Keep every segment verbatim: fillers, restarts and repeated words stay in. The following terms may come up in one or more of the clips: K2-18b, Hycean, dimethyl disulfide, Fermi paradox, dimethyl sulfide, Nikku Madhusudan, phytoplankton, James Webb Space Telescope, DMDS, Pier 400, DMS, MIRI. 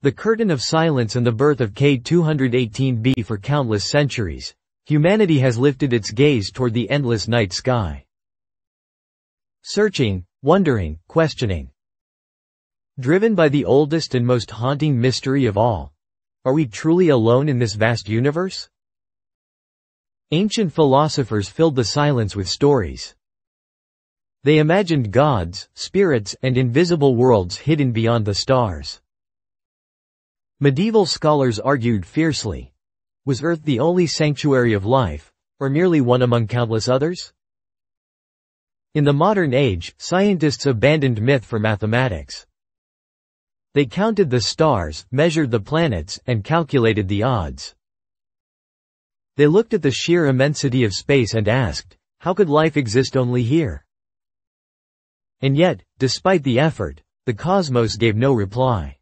The curtain of silence and the birth of K two eighteen b. For countless centuries, humanity has lifted its gaze toward the endless night sky. Searching, wondering, questioning. Driven by the oldest and most haunting mystery of all. Are we truly alone in this vast universe? Ancient philosophers filled the silence with stories. They imagined gods, spirits, and invisible worlds hidden beyond the stars. Medieval scholars argued fiercely. Was Earth the only sanctuary of life, or merely one among countless others? In the modern age, scientists abandoned myth for mathematics. They counted the stars, measured the planets, and calculated the odds. They looked at the sheer immensity of space and asked, how could life exist only here? And yet, despite the effort, the cosmos gave no reply.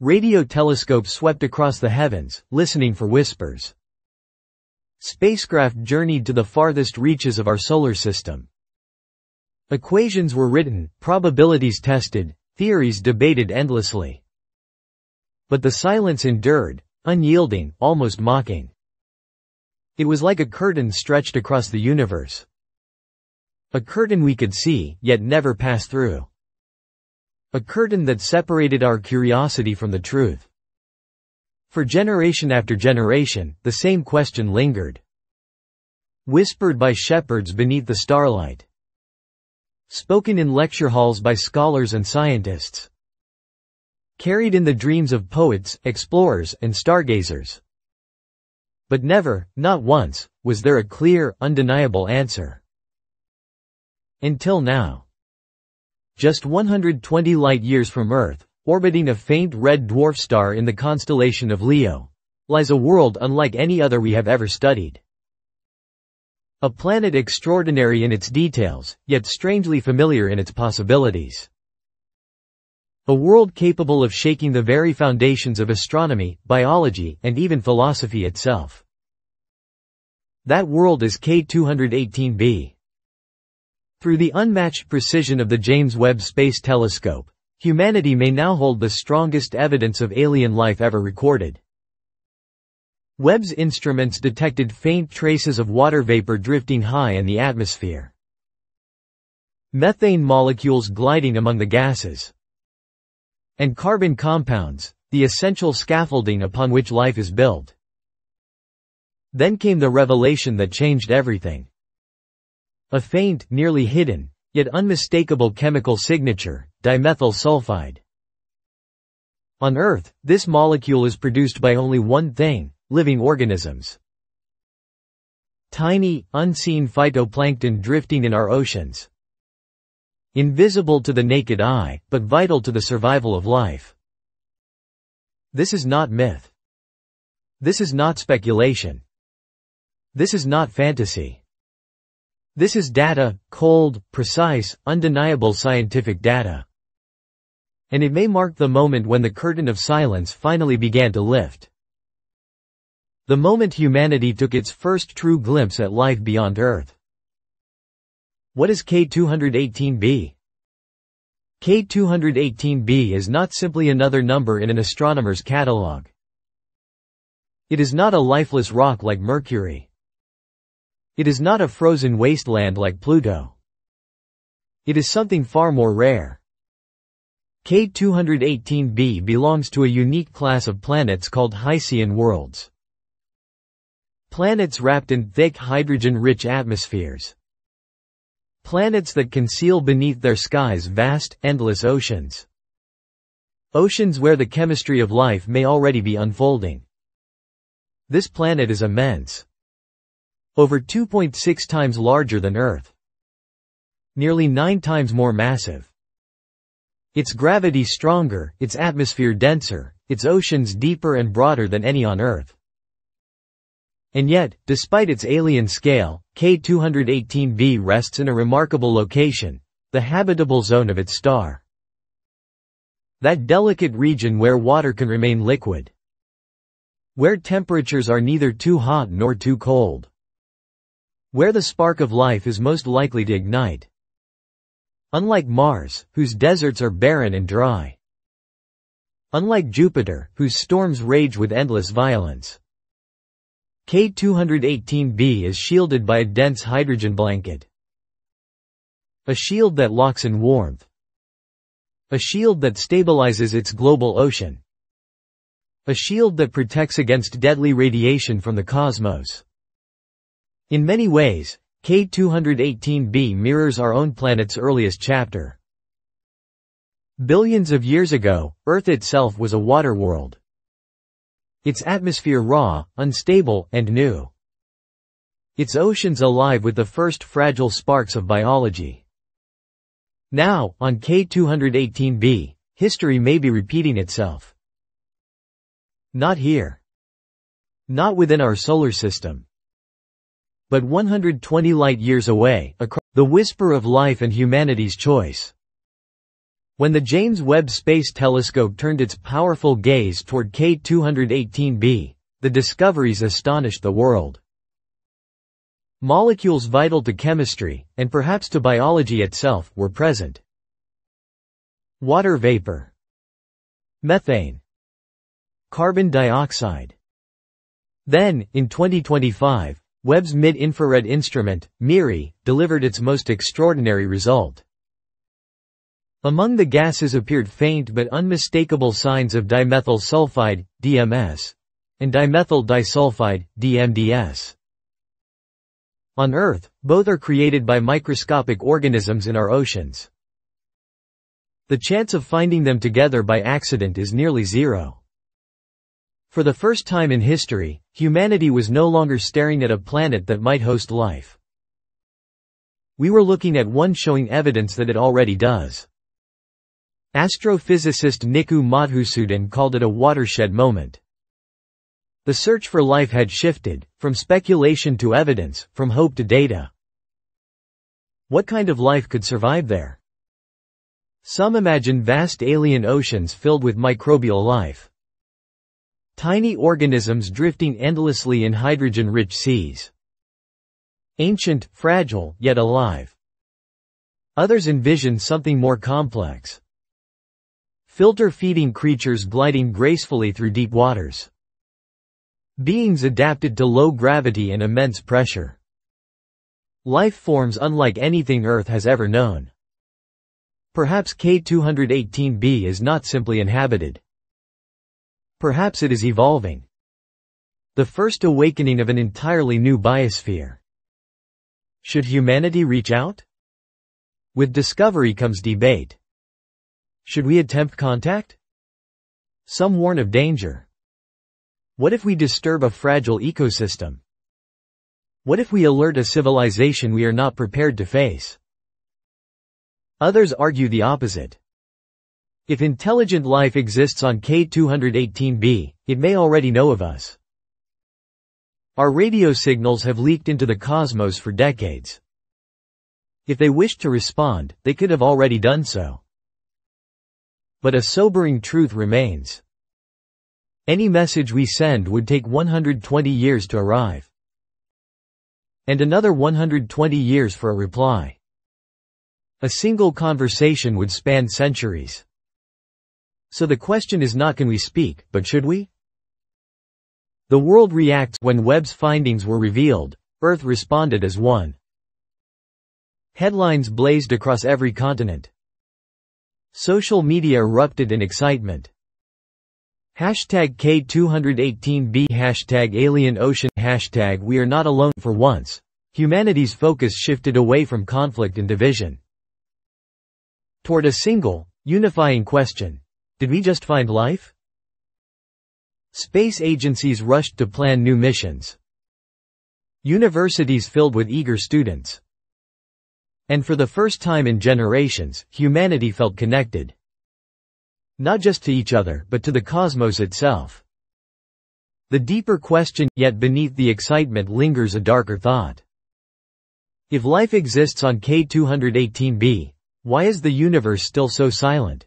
Radio telescopes swept across the heavens, listening for whispers. Spacecraft journeyed to the farthest reaches of our solar system. Equations were written, probabilities tested, theories debated endlessly. But the silence endured, unyielding, almost mocking. It was like a curtain stretched across the universe. A curtain we could see, yet never pass through. A curtain that separated our curiosity from the truth. For generation after generation, the same question lingered. Whispered by shepherds beneath the starlight. Spoken in lecture halls by scholars and scientists. Carried in the dreams of poets, explorers, and stargazers. But never, not once, was there a clear, undeniable answer. Until now. Just one hundred twenty light-years from Earth, orbiting a faint red dwarf star in the constellation of Leo, lies a world unlike any other we have ever studied. A planet extraordinary in its details, yet strangely familiar in its possibilities. A world capable of shaking the very foundations of astronomy, biology, and even philosophy itself. That world is K two eighteen b. Through the unmatched precision of the James Webb Space Telescope, humanity may now hold the strongest evidence of alien life ever recorded. Webb's instruments detected faint traces of water vapor drifting high in the atmosphere. Methane molecules gliding among the gases. And carbon compounds, the essential scaffolding upon which life is built. Then came the revelation that changed everything. A faint, nearly hidden, yet unmistakable chemical signature, dimethyl sulfide. On Earth, this molecule is produced by only one thing, living organisms. Tiny, unseen phytoplankton drifting in our oceans. Invisible to the naked eye, but vital to the survival of life. This is not myth. This is not speculation. This is not fantasy. This is data, cold, precise, undeniable scientific data. And it may mark the moment when the curtain of silence finally began to lift. The moment humanity took its first true glimpse at life beyond Earth. What is K two eighteen b? K two eighteen b is not simply another number in an astronomer's catalog. It is not a lifeless rock like Mercury. It is not a frozen wasteland like Pluto. It is something far more rare. K two eighteen b belongs to a unique class of planets called Hycean worlds. Planets wrapped in thick hydrogen-rich atmospheres. Planets that conceal beneath their skies vast, endless oceans. Oceans where the chemistry of life may already be unfolding. This planet is immense. Over two point six times larger than Earth. Nearly nine times more massive. Its gravity stronger, its atmosphere denser, its oceans deeper and broader than any on Earth. And yet, despite its alien scale, K two eighteen b rests in a remarkable location, the habitable zone of its star. That delicate region where water can remain liquid. Where temperatures are neither too hot nor too cold. Where the spark of life is most likely to ignite. Unlike Mars, whose deserts are barren and dry. unlike Jupiter, whose storms rage with endless violence. K two eighteen b is shielded by a dense hydrogen blanket. A shield that locks in warmth. A shield that stabilizes its global ocean. A shield that protects against deadly radiation from the cosmos. In many ways, K two eighteen b mirrors our own planet's earliest chapter. Billions of years ago, Earth itself was a water world. Its atmosphere raw, unstable, and new. Its oceans alive with the first fragile sparks of biology. Now, on K two eighteen b, history may be repeating itself. Not here. Not within our solar system. But one hundred twenty light-years away, across the whisper of life and humanity's choice. When the James Webb Space Telescope turned its powerful gaze toward K two eighteen b, the discoveries astonished the world. Molecules vital to chemistry, and perhaps to biology itself, were present. Water vapor. Methane. Carbon dioxide. Then, in twenty twenty-five, Webb's mid-infrared instrument, MIRI, delivered its most extraordinary result. Among the gases appeared faint but unmistakable signs of dimethyl sulfide, D M S, and dimethyl disulfide, D M D S. On Earth, both are created by microscopic organisms in our oceans. The chance of finding them together by accident is nearly zero. For the first time in history, humanity was no longer staring at a planet that might host life. We were looking at one showing evidence that it already does. Astrophysicist Nikku Madhusudan called it a watershed moment. The search for life had shifted, from speculation to evidence, from hope to data. What kind of life could survive there? Some imagine vast alien oceans filled with microbial life. Tiny organisms drifting endlessly in hydrogen-rich seas. Ancient, fragile, yet alive. Others envision something more complex. Filter-feeding creatures gliding gracefully through deep waters. Beings adapted to low gravity and immense pressure. Life forms unlike anything Earth has ever known. Perhaps K two eighteen b is not simply inhabited. Perhaps it is evolving. The first awakening of an entirely new biosphere. Should humanity reach out? With discovery comes debate. Should we attempt contact? Some warn of danger. What if we disturb a fragile ecosystem? What if we alert a civilization we are not prepared to face? Others argue the opposite. If intelligent life exists on K two eighteen b, it may already know of us. Our radio signals have leaked into the cosmos for decades. If they wished to respond, they could have already done so. But a sobering truth remains. Any message we send would take one hundred twenty years to arrive. And another one hundred twenty years for a reply. A single conversation would span centuries. So the question is not can we speak, but should we? The world reacts. When Webb's findings were revealed, Earth responded as one. Headlines blazed across every continent. Social media erupted in excitement. Hashtag K two eighteen b, hashtag alien ocean, hashtag we are not alone. For once, humanity's focus shifted away from conflict and division. Toward a single, unifying question. Did we just find life? Space agencies rushed to plan new missions. Universities filled with eager students. And for the first time in generations, humanity felt connected. Not just to each other, but to the cosmos itself. The deeper question, yet beneath the excitement lingers a darker thought. If life exists on K two eighteen b, why is the universe still so silent?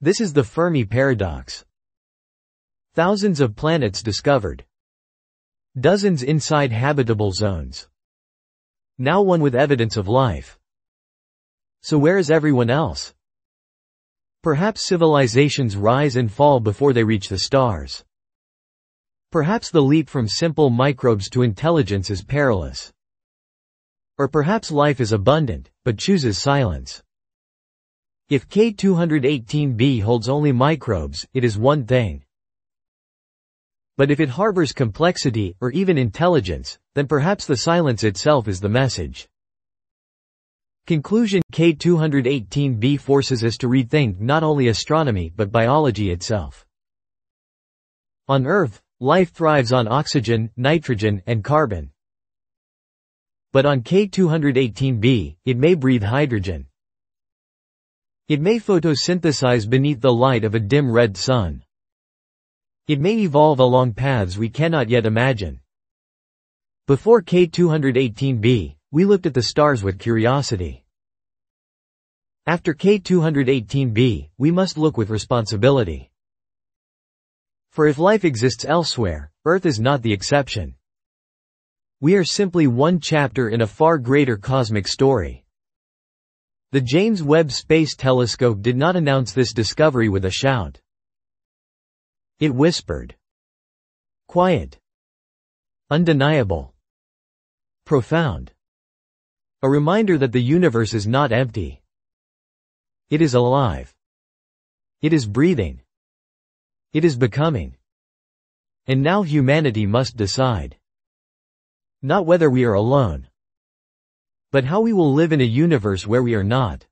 This is the Fermi paradox. Thousands of planets discovered. Dozens inside habitable zones. Now one with evidence of life. So where is everyone else? Perhaps civilizations rise and fall before they reach the stars. Perhaps the leap from simple microbes to intelligence is perilous. Or perhaps life is abundant, but chooses silence. If K two eighteen b holds only microbes, it is one thing. But if it harbors complexity, or even intelligence, then perhaps the silence itself is the message. Conclusion: K two eighteen b forces us to rethink not only astronomy but biology itself. On Earth, life thrives on oxygen, nitrogen, and carbon. But on K two eighteen b, it may breathe hydrogen. It may photosynthesize beneath the light of a dim red sun. It may evolve along paths we cannot yet imagine. Before K two eighteen b, we looked at the stars with curiosity. After K two eighteen b, we must look with responsibility. For if life exists elsewhere, Earth is not the exception. We are simply one chapter in a far greater cosmic story. The James Webb Space Telescope did not announce this discovery with a shout. It whispered. Quiet. Undeniable. Profound. A reminder that the universe is not empty. It is alive. It is breathing. It is becoming. And now humanity must decide. Not whether we are alone, but how we will live in a universe where we are not.